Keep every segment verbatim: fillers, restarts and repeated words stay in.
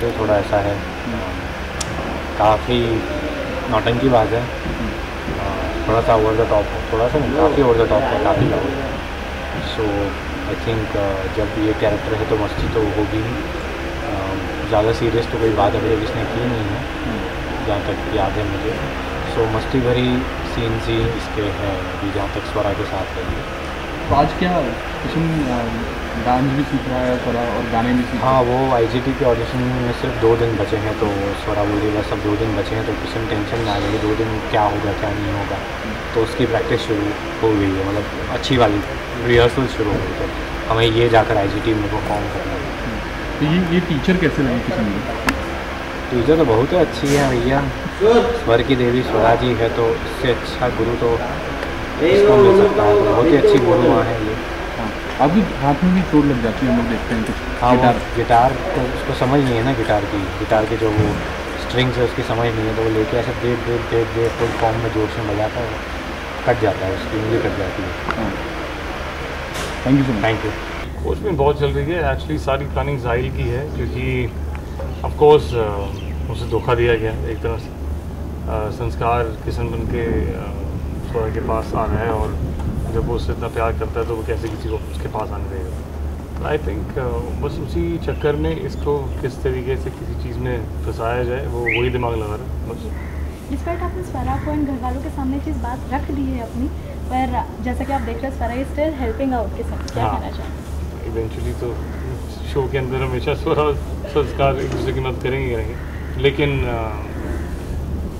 तो थोड़ा ऐसा है, काफ़ी नौटंकी बात है, थोड़ा सा ओवर द टॉप, थोड़ा सा काफ़ी ओवर द टॉप है, काफ़ी ओवर है। सो आई थिंक जब ये कैरेक्टर है तो मस्ती तो होगी, ज़्यादा सीरियस तो कोई बात अभी इसने की नहीं है जहाँ तक याद है मुझे। सो मस्ती भरी सीन सी इसके है अभी जहाँ तक स्वरा के साथ है। तो आज क्या किशन डांस भी सीख रहा है स्वरा और गाने भी सीख रहा है। हाँ, वो आईजीटी के ऑडिशन में सिर्फ दो दिन बचे हैं, तो स्वरा बोली बस सब दो दिन बचे हैं तो किशन टेंशन ना ले, दो दिन क्या होगा क्या नहीं होगा। तो उसकी प्रैक्टिस शुरू हो गई है, मतलब अच्छी वाली रिहर्सल शुरू हो गई है, हमें ये जाकर आईजीटी में परफॉर्म करना है। तो ये ये टीचर कैसे लगे किशन को? टीचर तो बहुत ही अच्छी है भैया, स्वर की देवी स्वरा जी है, तो इससे अच्छा गुरु तो इसको मिल सकता है, बहुत ही अच्छी गुरु माँ है ये। हाँ, अभी हाथ में भी चोट लग जाती है, हम लोग देखते हैं कुछ। हाँ, गिटार गिटार तो उसको समझ नहीं है ना, गिटार की गिटार के जो वो स्ट्रिंग्स है उसकी समझ नहीं है, तो वो लेके ऐसे देख देख देख देख फुल फॉर्म में जोर से बजाता है, कट जाता है, उसकी उंगली कट जाती है। Thank you sir. Thank you. Coaching बहुत चल रही है एक्चुअली, सारी प्लानिंग जाहिर की है क्योंकि ऑफकोर्स उसे धोखा दिया गया एक तरह से। संस्कार किशन बन के स्वरा के पास आ रहा है और जब वो उससे इतना प्यार करता है तो वो कैसे किसी को उसके पास आने देगा। आई थिंक बस उसी चक्कर में इसको किस तरीके से किसी चीज़ में फंसाया जाए, वो वही दिमाग लगा रहा है बस। डिस्पाइट आपने स्वरा को एंड घर वालों के सामने चीज़ बात रख दी है अपनी, पर जैसा कि आप देख रहे हैं Swara is still helping out के साथ, क्या कहना चाहेंगे? इवेंचुअली तो शो के अंदर हमेशा स्वरा संस्कार एक दूसरे की मदद करेंगे करेंगे लेकिन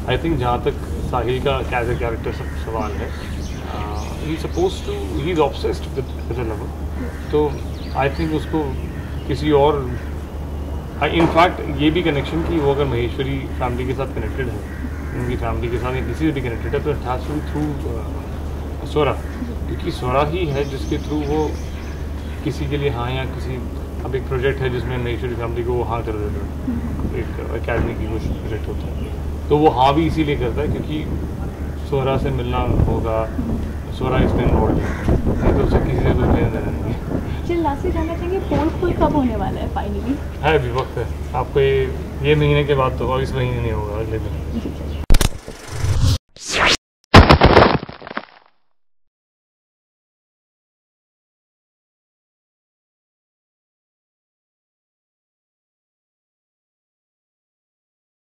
आई थिंक जहाँ तक साहिल का एज ए कैरेक्टर सब सवाल है, he suppose to he is obsessed with lover, तो आई थिंक उसको किसी और इनफैक्ट ये भी कनेक्शन कि वो अगर महेश्वरी फैमिली के साथ कनेक्टेड है, उनकी फैमिली के साथ या किसी से भी कनेक्टेड है, तो it has to be through Swara, क्योंकि स्वरा ही है जिसके थ्रू वो किसी के लिए हाँ, या किसी अब एक प्रोजेक्ट है जिसमें महेश्वरी फैमिली को वो हाँ कर देता है, एक अकेडमी की कुछ प्रोजेक्ट होता है, तो वो हाँ भी इसीलिए करता है क्योंकि स्वरा से मिलना होगा, स्वरा इसमें इन्वॉल्व है, तो उसे किसी से कुछ लेना देना नहीं है। चल लास्ट में जानना चाहेंगे पोल खुल कब होने वाला है फाइनली? है अभी वक्त है, आपको ये ये महीने के बाद तो, और इस महीने नहीं होगा, अगले महीने।